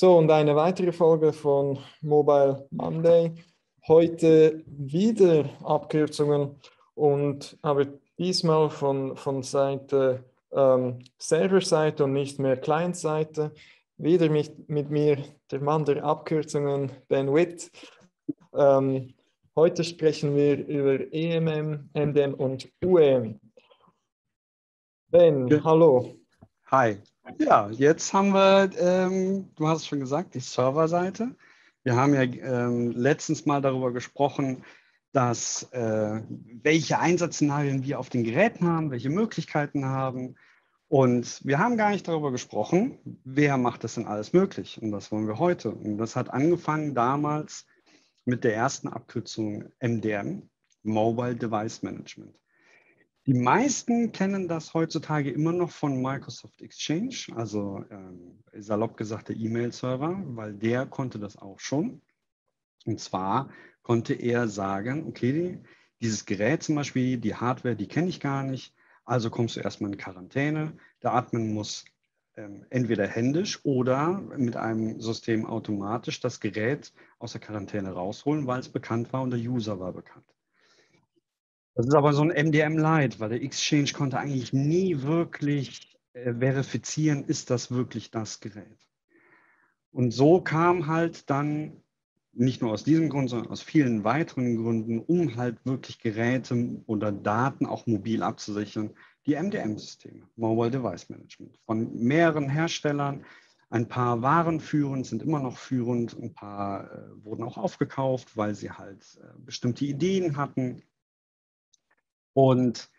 So, und eine weitere Folge von Mobile Monday. Heute wieder Abkürzungen, und aber diesmal von Seite Serverseite und nicht mehr Clientseite. Wieder mit mir der Mann der Abkürzungen, Ben Witt. Heute sprechen wir über EMM, MDM und UEM. Ben, hallo. Hi. Ja, jetzt haben wir, du hast es schon gesagt, die Serverseite. Wir haben ja letztens mal darüber gesprochen, dass welche Einsatzszenarien wir auf den Geräten haben, welche Möglichkeiten haben. Und wir haben gar nicht darüber gesprochen, wer macht das denn alles möglich? Und das wollen wir heute. Und das hat angefangen damals mit der ersten Abkürzung MDM, Mobile Device Management. Die meisten kennen das heutzutage immer noch von Microsoft Exchange, also salopp gesagt der E-Mail-Server, weil der konnte das auch schon. Und zwar konnte er sagen, okay, dieses Gerät zum Beispiel, die Hardware, die kenne ich gar nicht, also kommst du erstmal in Quarantäne. Der Admin muss entweder händisch oder mit einem System automatisch das Gerät aus der Quarantäne rausholen, weil es bekannt war und der User war bekannt. Das ist aber so ein MDM-Light, weil der Exchange konnte eigentlich nie wirklich verifizieren, ist das wirklich das Gerät. Und so kam halt dann, nicht nur aus diesem Grund, sondern aus vielen weiteren Gründen, um halt wirklich Geräte oder Daten auch mobil abzusichern, die MDM-Systeme, Mobile Device Management. Von mehreren Herstellern, ein paar waren führend, sind immer noch führend, ein paar wurden auch aufgekauft, weil sie halt bestimmte Ideen hatten. Und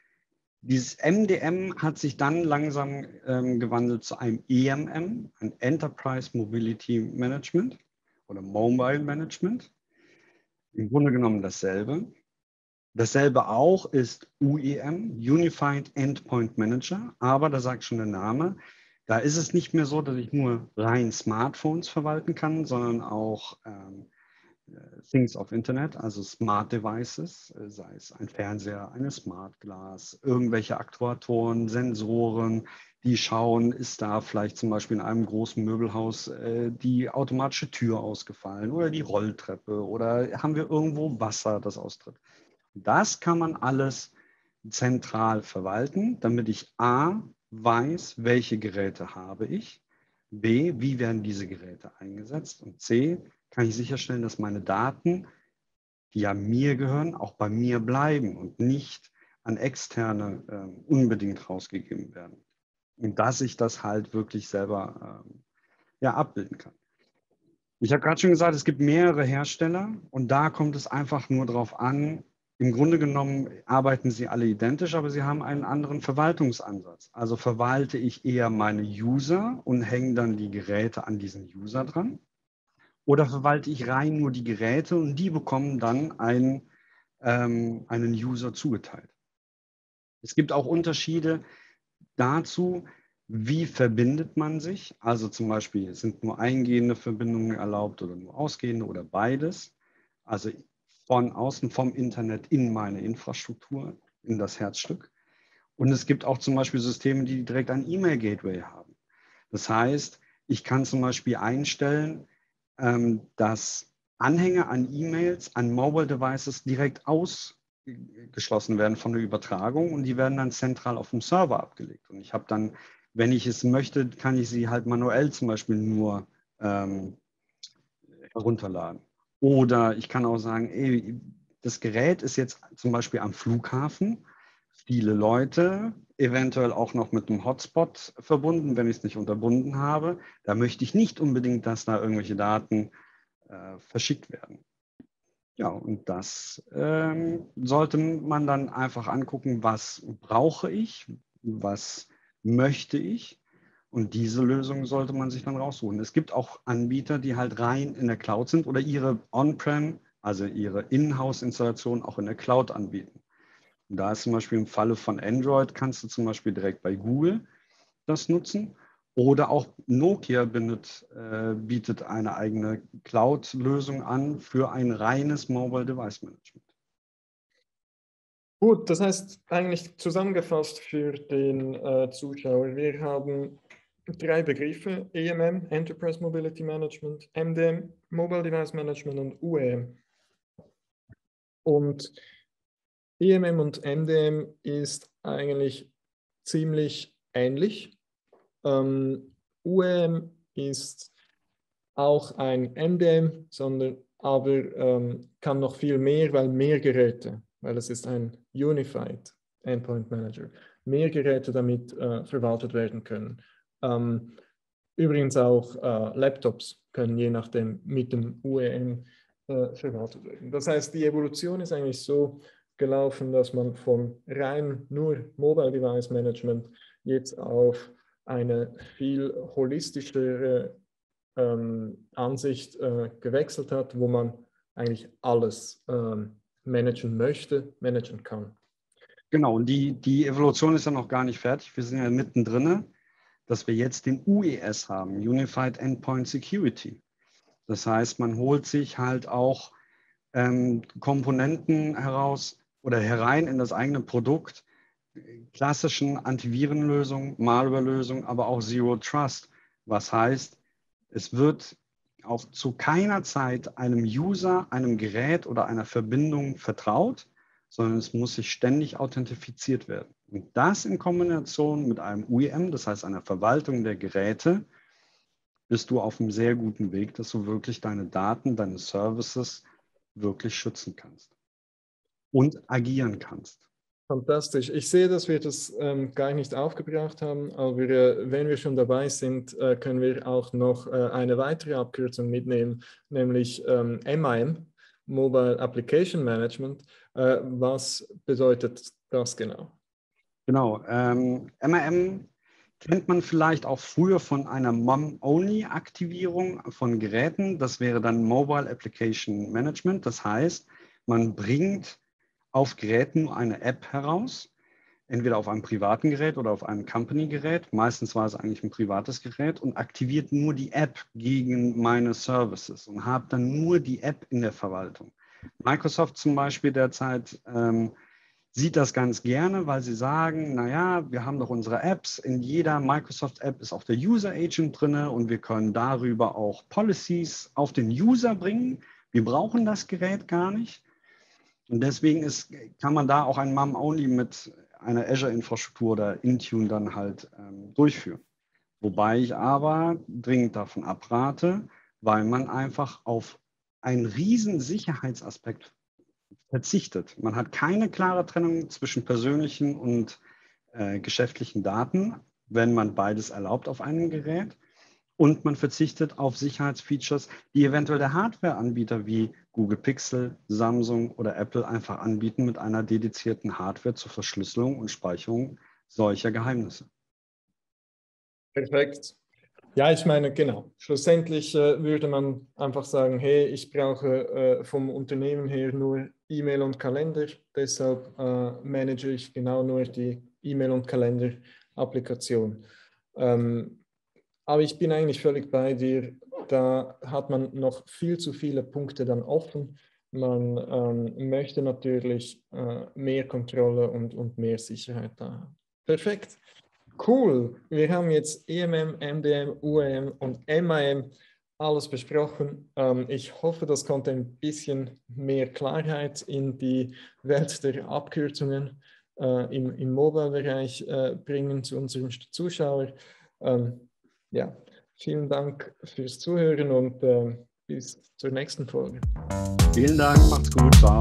dieses MDM hat sich dann langsam gewandelt zu einem EMM, ein Enterprise Mobility Management oder Mobile Management. Im Grunde genommen dasselbe. Dasselbe auch ist UEM, Unified Endpoint Manager. Aber, da sagt schon der Name, da ist es nicht mehr so, dass ich nur rein Smartphones verwalten kann, sondern auch Things of Internet, also Smart Devices, sei es ein Fernseher, eine Smart Glass, irgendwelche Aktuatoren, Sensoren, die schauen, ist da vielleicht zum Beispiel in einem großen Möbelhaus die automatische Tür ausgefallen oder die Rolltreppe oder haben wir irgendwo Wasser, das austritt. Das kann man alles zentral verwalten, damit ich A, weiß, welche Geräte habe ich, B, wie werden diese Geräte eingesetzt und C, kann ich sicherstellen, dass meine Daten, die ja mir gehören, auch bei mir bleiben und nicht an Externe unbedingt rausgegeben werden. Und dass ich das halt wirklich selber abbilden kann. Ich habe gerade schon gesagt, es gibt mehrere Hersteller und da kommt es einfach nur darauf an, im Grunde genommen arbeiten sie alle identisch, aber sie haben einen anderen Verwaltungsansatz. Also verwalte ich eher meine User und hänge dann die Geräte an diesen User dran. Oder verwalte ich rein nur die Geräte und die bekommen dann einen User zugeteilt. Es gibt auch Unterschiede dazu, wie verbindet man sich. Also zum Beispiel sind nur eingehende Verbindungen erlaubt oder nur ausgehende oder beides. Also von außen, vom Internet in meine Infrastruktur, in das Herzstück. Und es gibt auch zum Beispiel Systeme, die direkt ein E-Mail-Gateway haben. Das heißt, ich kann zum Beispiel einstellen, dass Anhänge an E-Mails, an Mobile Devices direkt ausgeschlossen werden von der Übertragung und die werden dann zentral auf dem Server abgelegt. Und ich habe dann, wenn ich es möchte, kann ich sie halt manuell zum Beispiel nur herunterladen. Oder ich kann auch sagen, ey, das Gerät ist jetzt zum Beispiel am Flughafen, viele Leute, eventuell auch noch mit einem Hotspot verbunden, wenn ich es nicht unterbunden habe. Da möchte ich nicht unbedingt, dass da irgendwelche Daten verschickt werden. Ja, und das sollte man dann einfach angucken, was brauche ich, was möchte ich. Und diese Lösung sollte man sich dann raussuchen. Es gibt auch Anbieter, die halt rein in der Cloud sind oder ihre On-Prem, also ihre Inhouse-Installation auch in der Cloud anbieten. Da ist zum Beispiel im Falle von Android, kannst du zum Beispiel direkt bei Google das nutzen. Oder auch Nokia bietet eine eigene Cloud-Lösung an für ein reines Mobile Device Management. Gut, das heißt eigentlich zusammengefasst für den Zuschauer. Wir haben drei Begriffe, EMM, Enterprise Mobility Management, MDM, Mobile Device Management und UEM. Und EMM und MDM ist eigentlich ziemlich ähnlich. UEM ist auch ein MDM, aber kann noch viel mehr, weil mehr Geräte, weil es ist ein Unified Endpoint Manager, mehr Geräte damit verwaltet werden können. Übrigens auch Laptops können je nachdem mit dem UEM verwaltet werden. Das heißt, die Evolution ist eigentlich so gelaufen, dass man von rein nur Mobile Device Management jetzt auf eine viel holistischere Ansicht gewechselt hat, wo man eigentlich alles managen möchte, managen kann. Genau, und die Evolution ist ja noch gar nicht fertig. Wir sind ja mittendrin, dass wir jetzt den UES haben, Unified Endpoint Security. Das heißt, man holt sich halt auch Komponenten heraus oder herein in das eigene Produkt, klassischen Antivirenlösungen, Malware-Lösungen, aber auch Zero Trust, was heißt, es wird auch zu keiner Zeit einem User, einem Gerät oder einer Verbindung vertraut, sondern es muss sich ständig authentifiziert werden. Und das in Kombination mit einem UEM, das heißt einer Verwaltung der Geräte, bist du auf einem sehr guten Weg, dass du wirklich deine Daten, deine Services wirklich schützen kannst und agieren kannst. Fantastisch. Ich sehe, dass wir das gar nicht aufgebracht haben, aber wenn wir schon dabei sind, können wir auch noch eine weitere Abkürzung mitnehmen, nämlich MIM, Mobile Application Management. Was bedeutet das genau? Genau. MIM kennt man vielleicht auch früher von einer MOM-Only-Aktivierung von Geräten. Das wäre dann Mobile Application Management. Das heißt, man bringt auf Geräten eine App heraus, entweder auf einem privaten Gerät oder auf einem Company-Gerät. Meistens war es eigentlich ein privates Gerät und aktiviert nur die App gegen meine Services und habe dann nur die App in der Verwaltung. Microsoft zum Beispiel derzeit sieht das ganz gerne, weil sie sagen, naja, wir haben doch unsere Apps. In jeder Microsoft-App ist auch der User-Agent drin und wir können darüber auch Policies auf den User bringen. Wir brauchen das Gerät gar nicht. Und deswegen kann man da auch ein MIM-Only mit einer Azure-Infrastruktur oder Intune dann halt durchführen. Wobei ich aber dringend davon abrate, weil man einfach auf einen riesen Sicherheitsaspekt verzichtet. Man hat keine klare Trennung zwischen persönlichen und geschäftlichen Daten, wenn man beides erlaubt auf einem Gerät. Und man verzichtet auf Sicherheitsfeatures, die eventuell der Hardware-Anbieter wie Google Pixel, Samsung oder Apple einfach anbieten mit einer dedizierten Hardware zur Verschlüsselung und Speicherung solcher Geheimnisse. Perfekt. Ja, ich meine, genau. Schlussendlich würde man einfach sagen, hey, ich brauche vom Unternehmen her nur E-Mail und Kalender, deshalb manage ich genau nur die E-Mail- und Kalender-Applikation. Aber ich bin eigentlich völlig bei dir, da hat man noch viel zu viele Punkte dann offen. Man möchte natürlich mehr Kontrolle und mehr Sicherheit da haben. Perfekt, cool. Wir haben jetzt EMM, MDM, UEM und MIM alles besprochen. Ich hoffe, das konnte ein bisschen mehr Klarheit in die Welt der Abkürzungen im Mobile-Bereich bringen zu unseren Zuschauern. Ja, vielen Dank fürs Zuhören und bis zur nächsten Folge. Vielen Dank, macht's gut, ciao.